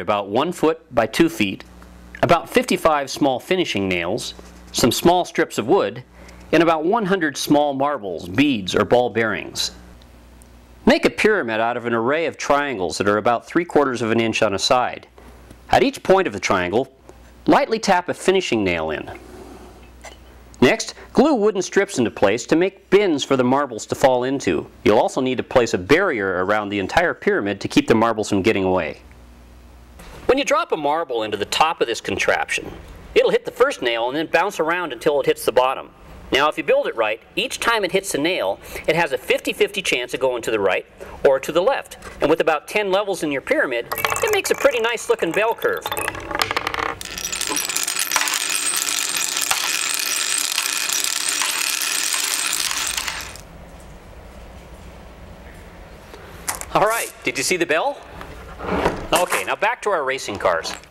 board about 1 foot by 2 feet, about 55 small finishing nails, some small strips of wood, and about 100 small marbles, beads, or ball bearings. Make a pyramid out of an array of triangles that are about 3/4 of an inch on a side. At each point of the triangle, lightly tap a finishing nail in. Next, glue wooden strips into place to make bins for the marbles to fall into. You'll also need to place a barrier around the entire pyramid to keep the marbles from getting away. When you drop a marble into the top of this contraption, it'll hit the first nail and then bounce around until it hits the bottom. Now, if you build it right, each time it hits a nail, it has a 50-50 chance of going to the right or to the left. And with about 10 levels in your pyramid, it makes a pretty nice looking bell curve. All right, did you see the bell? Okay, now back to our racing cars.